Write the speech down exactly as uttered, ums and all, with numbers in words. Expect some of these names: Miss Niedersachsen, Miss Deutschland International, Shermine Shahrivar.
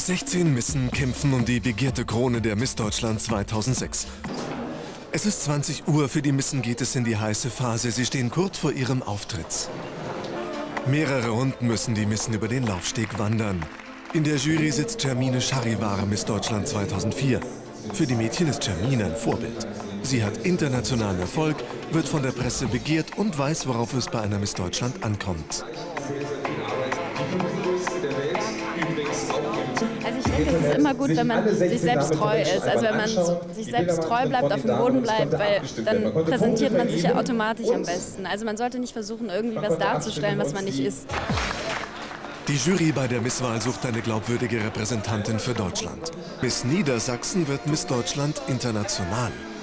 sechzehn Missen kämpfen um die begehrte Krone der Miss Deutschland zweitausendsechs. Es ist zwanzig Uhr, für die Missen geht es in die heiße Phase. Sie stehen kurz vor ihrem Auftritt. Mehrere Runden müssen die Missen über den Laufsteg wandern. In der Jury sitzt Shermine Shahrivar, Miss Deutschland zweitausendvier. Für die Mädchen ist Shermine ein Vorbild. Sie hat internationalen Erfolg, wird von der Presse begehrt und weiß, worauf es bei einer Miss Deutschland ankommt. Also ich denke, es ist immer gut, wenn man sich selbst treu ist, also wenn man sich selbst treu bleibt, auf dem Boden bleibt, weil dann präsentiert man sich ja automatisch am besten. Also man sollte nicht versuchen, irgendwie was darzustellen, was man nicht ist. Die Jury bei der Misswahl sucht eine glaubwürdige Repräsentantin für Deutschland. Miss Niedersachsen wird Miss Deutschland International.